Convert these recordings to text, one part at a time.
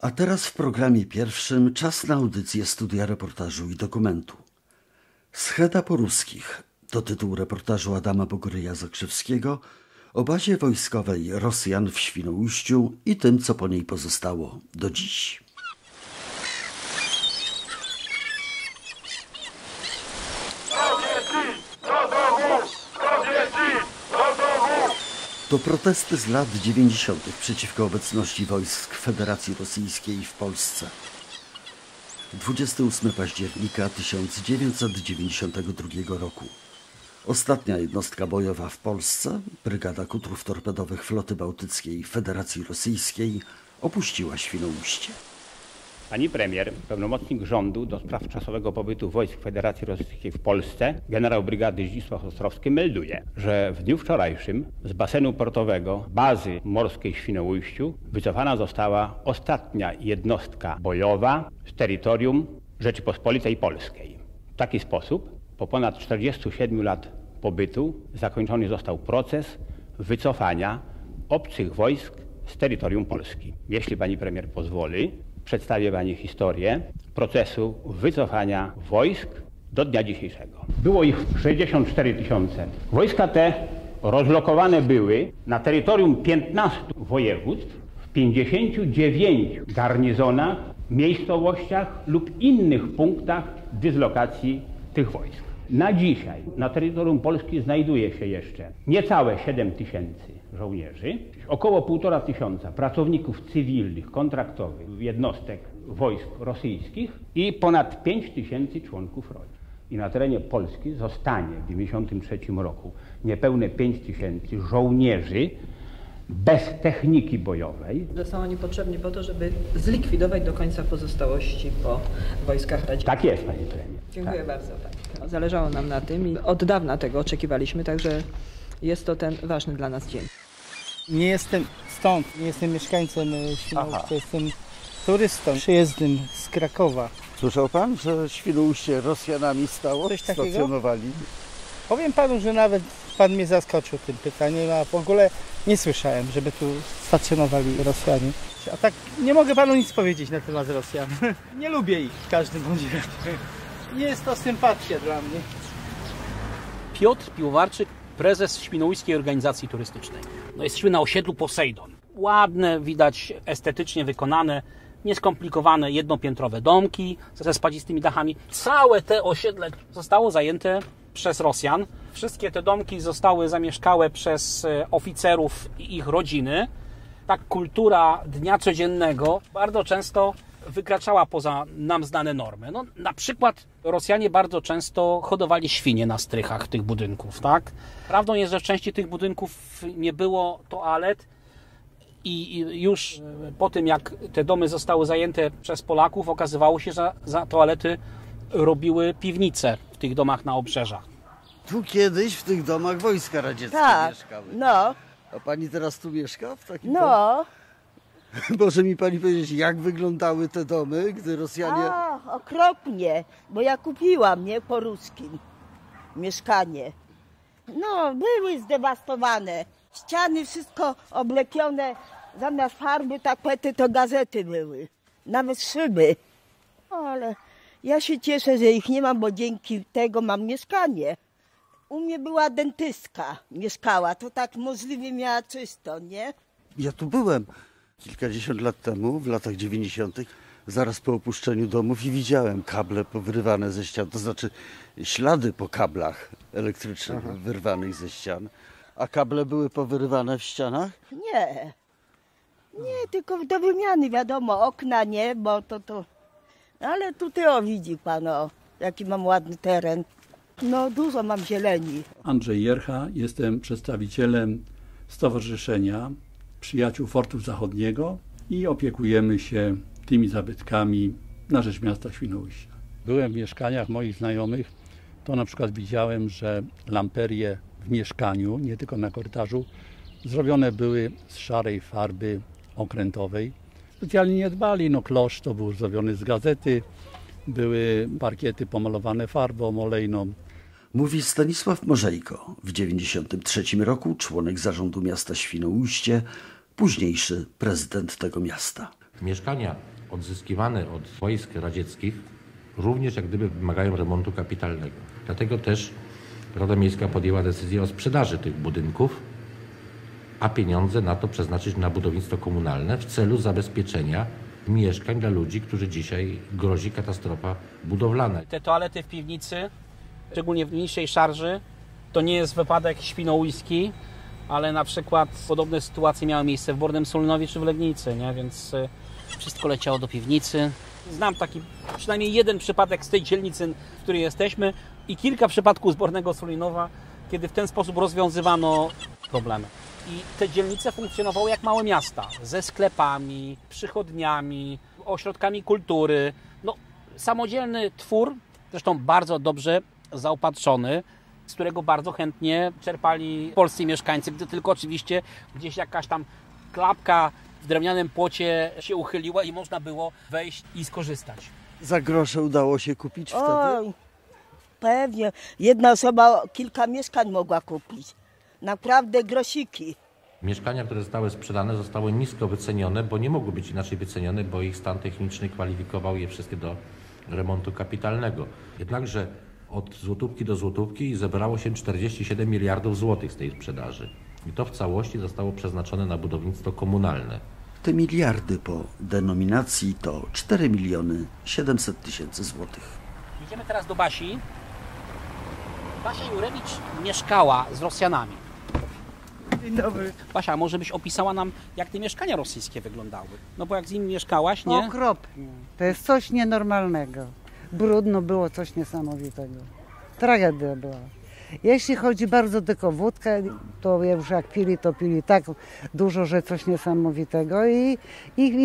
A teraz w programie pierwszym czas na audycję studia reportażu i dokumentu. Scheda po ruskich to tytuł reportażu Adama Bogorya-Zakrzewskiego o bazie wojskowej Rosjan w Świnoujściu i tym, co po niej pozostało do dziś. To protesty z lat 90. przeciwko obecności wojsk Federacji Rosyjskiej w Polsce. 28 października 1992 roku. Ostatnia jednostka bojowa w Polsce, Brygada Kutrów Torpedowych Floty Bałtyckiej Federacji Rosyjskiej, opuściła Świnoujście. Pani premier, pełnomocnik rządu do spraw czasowego pobytu wojsk Federacji Rosyjskiej w Polsce, generał brygady Zdzisław Ostrowski melduje, że w dniu wczorajszym z basenu portowego bazy morskiej w Świnoujściu wycofana została ostatnia jednostka bojowa z terytorium Rzeczypospolitej Polskiej. W taki sposób po ponad 47 lat pobytu zakończony został proces wycofania obcych wojsk z terytorium Polski. Jeśli pani premier pozwoli, przedstawię pani historię procesu wycofania wojsk do dnia dzisiejszego. Było ich 64 tysiące. Wojska te rozlokowane były na terytorium 15 województw w 59 garnizonach, miejscowościach lub innych punktach dyslokacji tych wojsk. Na dzisiaj na terytorium Polski znajduje się jeszcze niecałe 7 tysięcy żołnierzy, około 1,5 tysiąca pracowników cywilnych, kontraktowych, jednostek wojsk rosyjskich i ponad 5 tysięcy członków rodzin. I na terenie Polski zostanie w 1993 roku niepełne 5 tysięcy żołnierzy bez techniki bojowej. Są oni potrzebni po to, żeby zlikwidować do końca pozostałości po wojskach radzieckich. Tak jest, pani premier. Dziękuję bardzo. Tak. Zależało nam na tym i od dawna tego oczekiwaliśmy, także jest to ten ważny dla nas dzień. Nie jestem stąd, nie jestem mieszkańcem Świnoujścia, jestem turystą, przyjezdnym z Krakowa. Słyszał pan, że Świnoujście Rosjanami stało? Coś takiego? Stacjonowali? Powiem panu, że nawet pan mnie zaskoczył tym pytaniem, a w ogóle nie słyszałem, żeby tu stacjonowali Rosjanie. A tak nie mogę panu nic powiedzieć na temat Rosjan. Nie lubię ich w każdym razie. Nie jest to sympatia dla mnie. Piotr Piłowarczyk, prezes Świnoujskiej Organizacji Turystycznej. No, jesteśmy na osiedlu Posejdon. Ładne, widać, estetycznie wykonane, nieskomplikowane, jednopiętrowe domki ze spadzistymi dachami. Całe te osiedle zostało zajęte przez Rosjan. Wszystkie te domki zostały zamieszkałe przez oficerów i ich rodziny. Tak kultura dnia codziennego bardzo często wykraczała poza nam znane normy. No, na przykład Rosjanie bardzo często hodowali świnie na strychach tych budynków, tak? Prawdą jest, że w części tych budynków nie było toalet i już po tym, jak te domy zostały zajęte przez Polaków, okazywało się, że za toalety robiły piwnice w tych domach na obrzeżach. Tu kiedyś w tych domach wojska radzieckie mieszkały. No. A pani teraz tu mieszka w takim domu? Może mi pani powiedzieć, jak wyglądały te domy, gdy Rosjanie... A, okropnie, bo ja kupiłam, nie, po ruskim mieszkanie. No, były zdewastowane, ściany wszystko oblepione, zamiast farby, tapety to gazety były, nawet szyby. No, ale ja się cieszę, że ich nie mam, bo dzięki tego mam mieszkanie. U mnie była dentystka, mieszkała, to tak możliwie miała czysto, nie? Ja tu byłem kilkadziesiąt lat temu, w latach 90., zaraz po opuszczeniu domów i widziałem kable powyrwane ze ścian, to znaczy ślady po kablach elektrycznych wyrwanych ze ścian. A kable były powyrywane w ścianach? Nie, nie, tylko do wymiany, wiadomo, okna nie, bo to... Ale tutaj widzi pan, jaki mam ładny teren. No, dużo mam zieleni. Andrzej Jercha, jestem przedstawicielem Stowarzyszenia Przyjaciół Fortu Zachodniego i opiekujemy się tymi zabytkami na rzecz miasta Świnoujścia. Byłem w mieszkaniach moich znajomych, to na przykład widziałem, że lamperie w mieszkaniu, nie tylko na korytarzu, zrobione były z szarej farby okrętowej. Specjalnie nie dbali, no klosz to był zrobiony z gazety, były parkiety pomalowane farbą olejną. Mówi Stanisław Morzejko, w 1993 roku członek zarządu miasta Świnoujście, późniejszy prezydent tego miasta. Mieszkania odzyskiwane od wojsk radzieckich również jak gdyby wymagają remontu kapitalnego. Dlatego też Rada Miejska podjęła decyzję o sprzedaży tych budynków, a pieniądze na to przeznaczyć na budownictwo komunalne w celu zabezpieczenia mieszkań dla ludzi, którzy dzisiaj grozi katastrofa budowlana. Te toalety w piwnicy, szczególnie w niższej szarży, to nie jest wypadek świnoujski, ale na przykład podobne sytuacje miały miejsce w Bornym Sulinowie czy w Legnicy, nie? Więc wszystko leciało do piwnicy. Znam taki przynajmniej jeden przypadek z tej dzielnicy, w której jesteśmy, i kilka przypadków z Bornego Sulinowa, kiedy w ten sposób rozwiązywano problemy. I te dzielnice funkcjonowały jak małe miasta, ze sklepami, przychodniami, ośrodkami kultury. No, samodzielny twór, zresztą bardzo dobrze zaopatrzony, z którego bardzo chętnie czerpali polscy mieszkańcy, gdy tylko oczywiście gdzieś jakaś tam klapka w drewnianym płocie się uchyliła i można było wejść i skorzystać. Za grosze udało się kupić wtedy? Pewnie. Jedna osoba kilka mieszkań mogła kupić. Naprawdę grosiki. Mieszkania, które zostały sprzedane, zostały nisko wycenione, bo nie mogły być inaczej wycenione, bo ich stan techniczny kwalifikował je wszystkie do remontu kapitalnego. Jednakże od złotówki do złotówki zebrało się 47 miliardów złotych z tej sprzedaży. I to w całości zostało przeznaczone na budownictwo komunalne. Te miliardy po denominacji to 4 700 000 złotych. Idziemy teraz do Basi. Basia Jurewicz mieszkała z Rosjanami. Dzień dobry. Basia, może byś opisała nam, jak te mieszkania rosyjskie wyglądały? No bo jak z nimi mieszkałaś, nie? Okropnie. To jest coś nienormalnego. Brudno było, coś niesamowitego. Tragedia była. Jeśli chodzi bardzo tylko o wódkę, to już jak pili, to pili tak dużo, że coś niesamowitego. I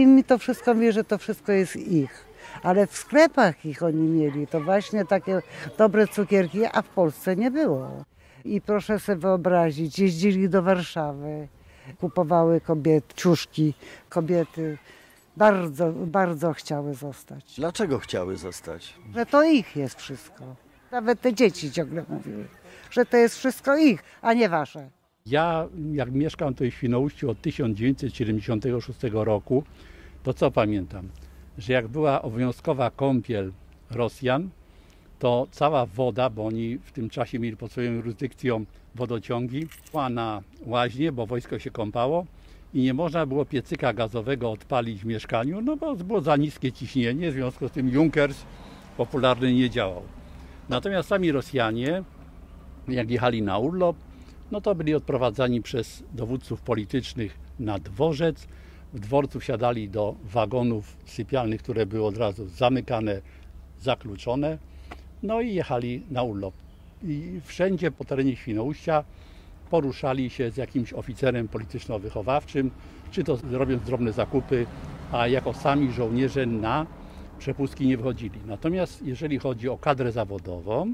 mi to wszystko mówi, że to wszystko jest ich. Ale w sklepach ich oni mieli, to właśnie takie dobre cukierki, a w Polsce nie było. I proszę sobie wyobrazić, jeździli do Warszawy, kupowały kobiety, ciuszki, kobiety. Bardzo, bardzo chciały zostać. Dlaczego chciały zostać? Że to ich jest wszystko. Nawet te dzieci ciągle mówiły, że to jest wszystko ich, a nie wasze. Ja, jak mieszkam tutaj w Świnoujściu od 1976 roku, to co pamiętam? Że jak była obowiązkowa kąpiel Rosjan, to cała woda, bo oni w tym czasie mieli pod swoją jurysdykcją wodociągi, szła na łaźnie, bo wojsko się kąpało i nie można było piecyka gazowego odpalić w mieszkaniu, no bo było za niskie ciśnienie, w związku z tym Junkers popularny nie działał. Natomiast sami Rosjanie, jak jechali na urlop, no to byli odprowadzani przez dowódców politycznych na dworzec. W dworcu wsiadali do wagonów sypialnych, które były od razu zamykane, zakluczone, no i jechali na urlop. I wszędzie po terenie Świnoujścia poruszali się z jakimś oficerem polityczno-wychowawczym, czy to robiąc drobne zakupy, a jako sami żołnierze na przepustki nie wychodzili. Natomiast jeżeli chodzi o kadrę zawodową,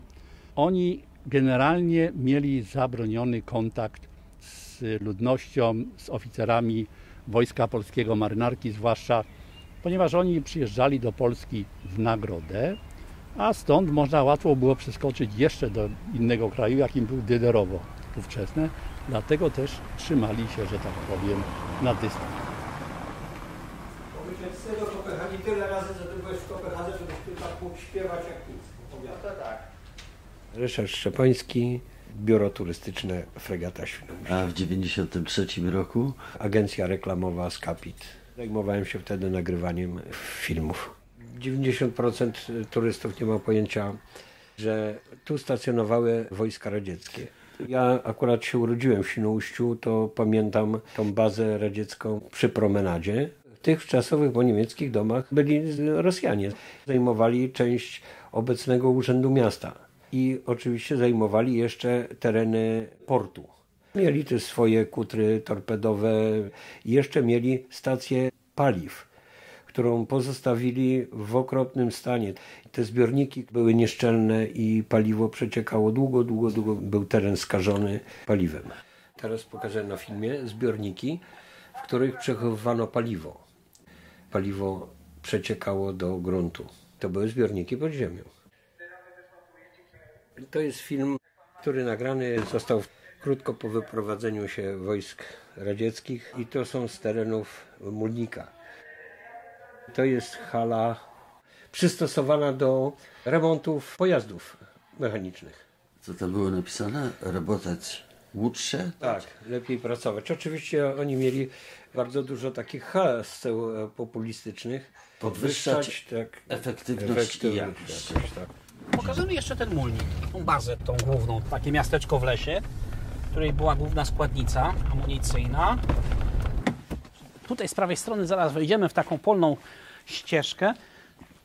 oni generalnie mieli zabroniony kontakt z ludnością, z oficerami Wojska Polskiego, marynarki zwłaszcza, ponieważ oni przyjeżdżali do Polski w nagrodę, a stąd można łatwo było przeskoczyć jeszcze do innego kraju, jakim był Dyderowo ówczesne, dlatego też trzymali się, że tak powiem, na dystans. Pomyśleć z tego Kopenhagi tyle razy, że ty byłeś w Kopenhadze, żebyś ty tak mógł śpiewać jak nic. No to tak. Ryszard Szczepański, Biuro Turystyczne Fregata Świnoujście. A w 1993 roku? Agencja reklamowa Skapit. Zajmowałem się wtedy nagrywaniem filmów. 90% turystów nie ma pojęcia, że tu stacjonowały wojska radzieckie. Ja akurat się urodziłem w Świnoujściu, to pamiętam tą bazę radziecką przy promenadzie. W tych wczasowych, bo niemieckich domach byli Rosjanie. Zajmowali część obecnego urzędu miasta. I oczywiście zajmowali jeszcze tereny portu. Mieli też swoje kutry torpedowe i jeszcze mieli stację paliw, którą pozostawili w okropnym stanie. Te zbiorniki były nieszczelne i paliwo przeciekało długo, długo, długo. Był teren skażony paliwem. Teraz pokażę na filmie zbiorniki, w których przechowywano paliwo. Paliwo przeciekało do gruntu. To były zbiorniki pod ziemią. To jest film, który nagrany został krótko po wyprowadzeniu się wojsk radzieckich i to są z terenów Mulnika. To jest hala przystosowana do remontów pojazdów mechanicznych. Co tam było napisane? Robotać łódźsze? Tak, lepiej pracować. Oczywiście oni mieli bardzo dużo takich haseł populistycznych. Podwyższać tak, efektywność i jakość. Tak. Pokażemy jeszcze ten mulnik, tą bazę, tą główną, takie miasteczko w lesie, w której była główna składnica amunicyjna. Tutaj z prawej strony zaraz wejdziemy w taką polną ścieżkę.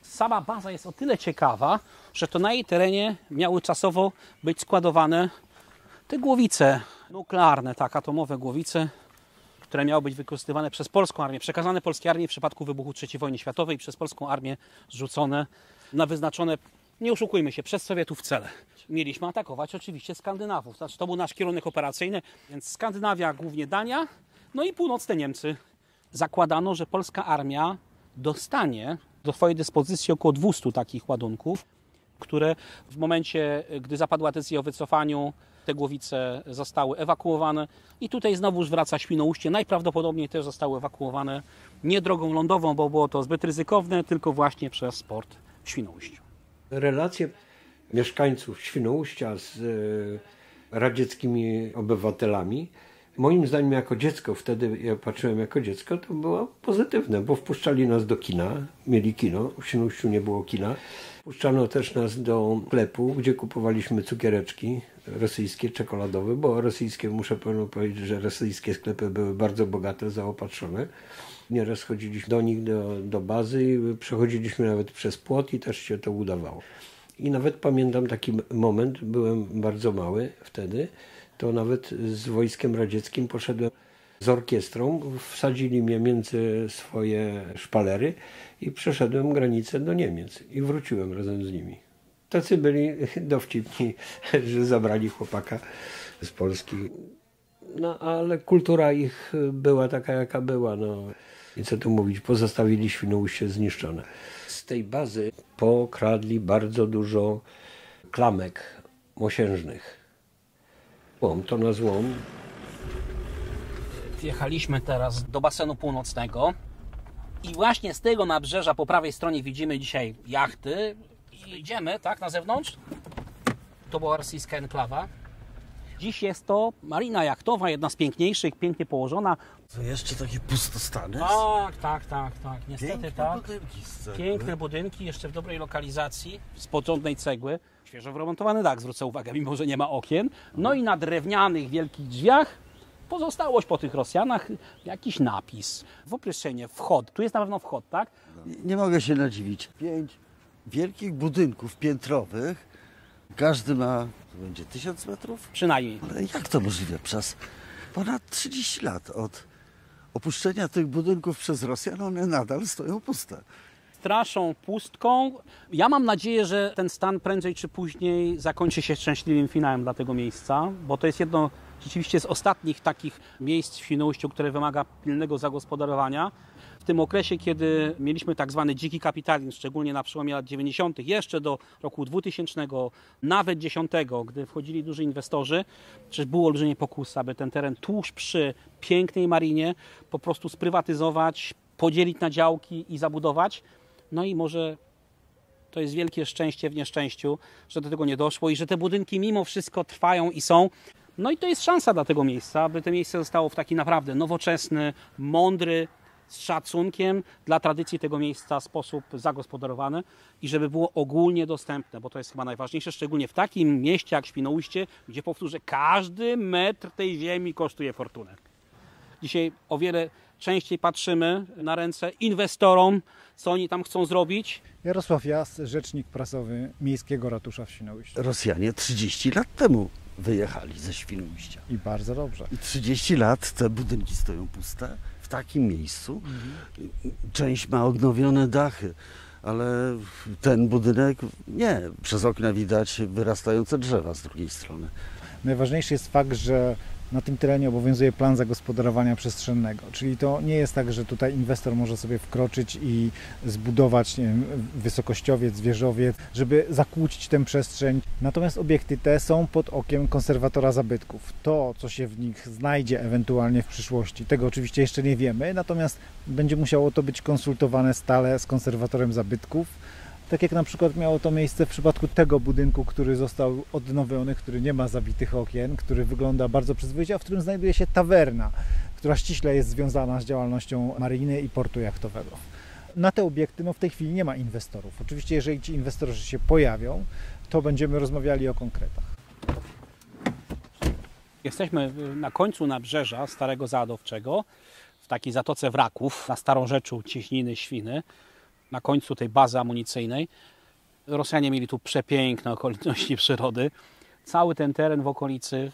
Sama baza jest o tyle ciekawa, że to na jej terenie miały czasowo być składowane te głowice nuklearne, tak, atomowe głowice, które miały być wykorzystywane przez polską armię, przekazane polskiej armii w przypadku wybuchu III wojny światowej, przez polską armię zrzucone na wyznaczone, nie oszukujmy się, przez Sowietów cele. Mieliśmy atakować oczywiście Skandynawów, znaczy to był nasz kierunek operacyjny, więc Skandynawia, głównie Dania, no i północne Niemcy. Zakładano, że polska armia dostanie do swojej dyspozycji około 200 takich ładunków, które w momencie, gdy zapadła decyzja o wycofaniu, te głowice zostały ewakuowane i tutaj znowuż wraca Świnoujście. Najprawdopodobniej też zostały ewakuowane nie drogą lądową, bo było to zbyt ryzykowne, tylko właśnie przez port w Świnoujściu. Relacje mieszkańców Świnoujścia z radzieckimi obywatelami, moim zdaniem jako dziecko, wtedy ja patrzyłem jako dziecko, to było pozytywne, bo wpuszczali nas do kina, mieli kino, w Świnoujściu nie było kina. Wpuszczano też nas do sklepu, gdzie kupowaliśmy cukiereczki rosyjskie, czekoladowe, bo rosyjskie, muszę panu powiedzieć, że rosyjskie sklepy były bardzo bogate, zaopatrzone. Nieraz chodziliśmy do nich, do bazy i przechodziliśmy nawet przez płot i też się to udawało. I nawet pamiętam taki moment, byłem bardzo mały wtedy, to nawet z Wojskiem Radzieckim poszedłem z orkiestrą, wsadzili mnie między swoje szpalery i przeszedłem granicę do Niemiec i wróciłem razem z nimi. Tacy byli dowcipni, że zabrali chłopaka z Polski. No ale kultura ich była taka, jaka była. No. I co tu mówić, pozostawili Świnoujście zniszczone. Z tej bazy pokradli bardzo dużo klamek mosiężnych. Łom to na złom. Wjechaliśmy teraz do basenu północnego i właśnie z tego nabrzeża po prawej stronie widzimy dzisiaj jachty i idziemy, tak, na zewnątrz. To była rosyjska enklawa. Dziś jest to marina jachtowa, jedna z piękniejszych, pięknie położona. To jeszcze taki pustostany. Tak. Niestety piękne tak. Budynki z cegły. Piękne budynki, jeszcze w dobrej lokalizacji, z porządnej cegły. Świeżo wyremontowany dach, zwrócę uwagę, mimo że nie ma okien. No i na drewnianych wielkich drzwiach pozostałość po tych Rosjanach, jakiś napis. W opryszenie, wchod, tu jest na pewno wchod, tak? Nie mogę się nadziwić. 5 wielkich budynków piętrowych, każdy ma, to będzie 1000 metrów? Przynajmniej. Ale jak to możliwe? Przez ponad 30 lat od opuszczenia tych budynków przez Rosjan, one nadal stoją puste. Straszą pustką. Ja mam nadzieję, że ten stan prędzej czy później zakończy się szczęśliwym finałem dla tego miejsca, bo to jest jedno rzeczywiście z ostatnich takich miejsc w Świnoujściu, które wymaga pilnego zagospodarowania. W tym okresie, kiedy mieliśmy tak zwany dziki kapitalizm, szczególnie na przełomie lat 90., jeszcze do roku 2000, nawet 10, gdy wchodzili duży inwestorzy, przecież było olbrzymie pokus, aby ten teren tuż przy pięknej marinie po prostu sprywatyzować, podzielić na działki i zabudować. No i może to jest wielkie szczęście w nieszczęściu, że do tego nie doszło i że te budynki mimo wszystko trwają i są. No i to jest szansa dla tego miejsca, aby to miejsce zostało w taki naprawdę nowoczesny, mądry, z szacunkiem dla tradycji tego miejsca sposób zagospodarowany i żeby było ogólnie dostępne, bo to jest chyba najważniejsze, szczególnie w takim mieście jak Świnoujście, gdzie powtórzę, każdy metr tej ziemi kosztuje fortunę. Dzisiaj o wiele częściej patrzymy na ręce inwestorom, co oni tam chcą zrobić. Jarosław Jast, rzecznik prasowy Miejskiego Ratusza w Świnoujściu. Rosjanie 30 lat temu wyjechali ze Świnoujścia. I bardzo dobrze. I 30 lat te budynki stoją puste w takim miejscu. Część ma odnowione dachy, ale ten budynek nie. Przez okna widać wyrastające drzewa z drugiej strony. Najważniejszy jest fakt, że na tym terenie obowiązuje plan zagospodarowania przestrzennego. Czyli to nie jest tak, że tutaj inwestor może sobie wkroczyć i zbudować, nie wiem, wysokościowiec, wieżowiec, żeby zakłócić tę przestrzeń. Natomiast obiekty te są pod okiem konserwatora zabytków. To, co się w nich znajdzie ewentualnie w przyszłości, tego oczywiście jeszcze nie wiemy, natomiast będzie musiało to być konsultowane stale z konserwatorem zabytków. Tak jak na przykład miało to miejsce w przypadku tego budynku, który został odnowiony, który nie ma zabitych okien, który wygląda bardzo przyzwoicie, a w którym znajduje się tawerna, która ściśle jest związana z działalnością mariny i portu jachtowego. Na te obiekty w tej chwili nie ma inwestorów. Oczywiście jeżeli ci inwestorzy się pojawią, to będziemy rozmawiali o konkretach. Jesteśmy na końcu nabrzeża Starego Załadowczego, w takiej zatoce wraków, na Starą Rzeczu Cieśniny Świny. Na końcu tej bazy amunicyjnej. Rosjanie mieli tu przepiękne okoliczności przyrody. Cały ten teren w okolicy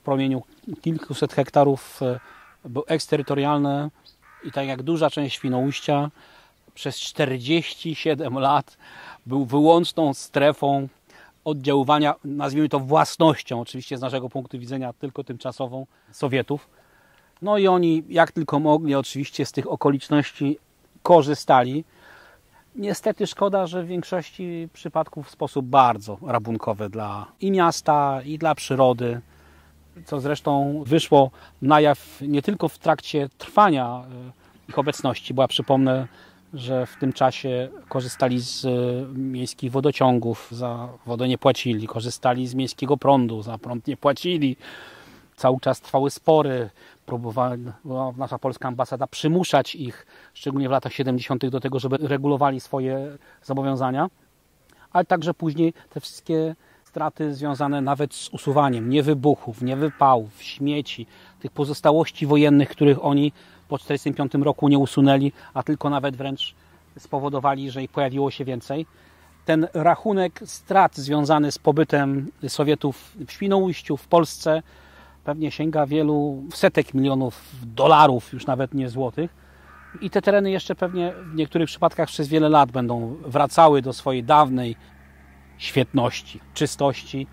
w promieniu kilkuset hektarów był eksterytorialny i tak jak duża część Świnoujścia przez 47 lat był wyłączną strefą oddziaływania, nazwijmy to własnością, oczywiście z naszego punktu widzenia tylko tymczasową, Sowietów. No i oni jak tylko mogli oczywiście z tych okoliczności korzystali. Niestety szkoda, że w większości przypadków w sposób bardzo rabunkowy dla i miasta, i dla przyrody, co zresztą wyszło na jaw nie tylko w trakcie trwania ich obecności, bo ja przypomnę, że w tym czasie korzystali z miejskich wodociągów, za wodę nie płacili, korzystali z miejskiego prądu, za prąd nie płacili. Cały czas trwały spory, próbowała nasza polska ambasada przymuszać ich, szczególnie w latach 70. do tego, żeby regulowali swoje zobowiązania, ale także później te wszystkie straty związane nawet z usuwaniem niewybuchów, niewypałów, śmieci, tych pozostałości wojennych, których oni po 1945 roku nie usunęli, a tylko nawet wręcz spowodowali, że ich pojawiło się więcej. Ten rachunek strat związany z pobytem Sowietów w Świnoujściu, w Polsce, pewnie sięga wielu setek milionów dolarów, już nawet nie złotych. I te tereny jeszcze pewnie w niektórych przypadkach przez wiele lat będą wracały do swojej dawnej świetności, czystości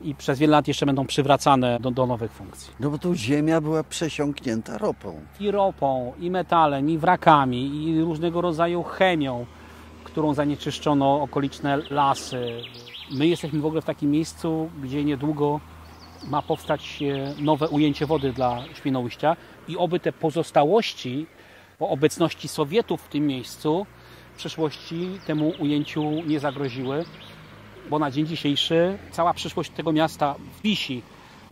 i przez wiele lat jeszcze będą przywracane do nowych funkcji. No bo tu ziemia była przesiąknięta ropą. I ropą, i metalem, i wrakami, i różnego rodzaju chemią, którą zanieczyszczono okoliczne lasy. My jesteśmy w ogóle w takim miejscu, gdzie niedługo ma powstać nowe ujęcie wody dla Świnoujścia i oby te pozostałości po obecności Sowietów w tym miejscu w przyszłości temu ujęciu nie zagroziły, bo na dzień dzisiejszy cała przyszłość tego miasta wisi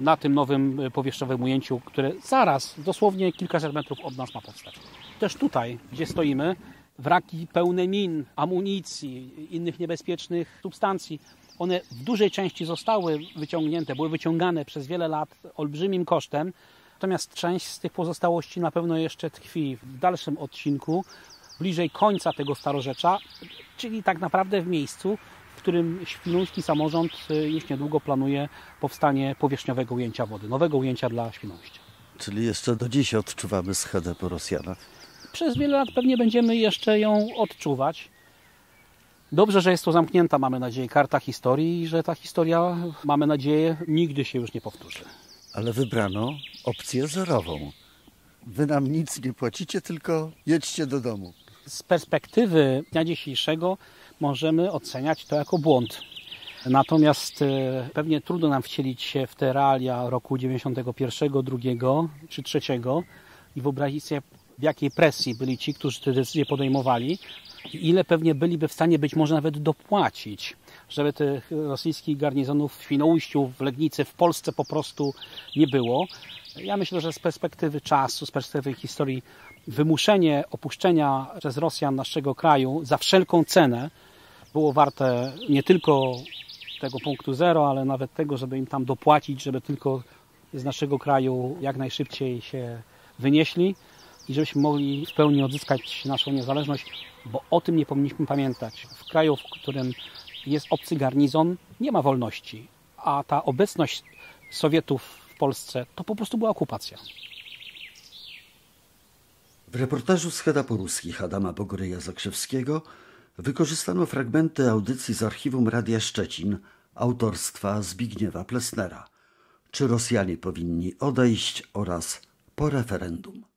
na tym nowym powierzchowym ujęciu, które zaraz, dosłownie kilkaset metrów od nas ma powstać. Też tutaj, gdzie stoimy, wraki pełne min, amunicji, innych niebezpiecznych substancji. One w dużej części zostały wyciągnięte, były wyciągane przez wiele lat olbrzymim kosztem. Natomiast część z tych pozostałości na pewno jeszcze tkwi w dalszym odcinku, bliżej końca tego Starorzecza, czyli tak naprawdę w miejscu, w którym świnoujski samorząd już niedługo planuje powstanie powierzchniowego ujęcia wody, nowego ujęcia dla Świnoujścia. Czyli jeszcze do dziś odczuwamy schedę po Rosjanach. Przez wiele lat pewnie będziemy jeszcze ją odczuwać. Dobrze, że jest to zamknięta, mamy nadzieję, karta historii i że ta historia, mamy nadzieję, nigdy się już nie powtórzy. Ale wybrano opcję zerową. Wy nam nic nie płacicie, tylko jedźcie do domu. Z perspektywy dnia dzisiejszego możemy oceniać to jako błąd. Natomiast pewnie trudno nam wcielić się w te realia roku 91, 2 czy 3 i wyobrazić sobie, w jakiej presji byli ci, którzy te decyzje podejmowali. Ile pewnie byliby w stanie być może nawet dopłacić, żeby tych rosyjskich garnizonów w Świnoujściu, w Legnicy, w Polsce po prostu nie było. Ja myślę, że z perspektywy czasu, z perspektywy historii, wymuszenie opuszczenia przez Rosjan naszego kraju za wszelką cenę było warte nie tylko tego punktu zero, ale nawet tego, żeby im tam dopłacić, żeby tylko z naszego kraju jak najszybciej się wynieśli i żebyśmy mogli w pełni odzyskać naszą niezależność, bo o tym nie powinniśmy pamiętać. W kraju, w którym jest obcy garnizon, nie ma wolności, a ta obecność Sowietów w Polsce to po prostu była okupacja. W reportażu Scheda po ruskich Adama Bogorya-Zakrzewskiego wykorzystano fragmenty audycji z archiwum Radia Szczecin autorstwa Zbigniewa Plesnera. czy Rosjanie powinni odejść oraz po referendum.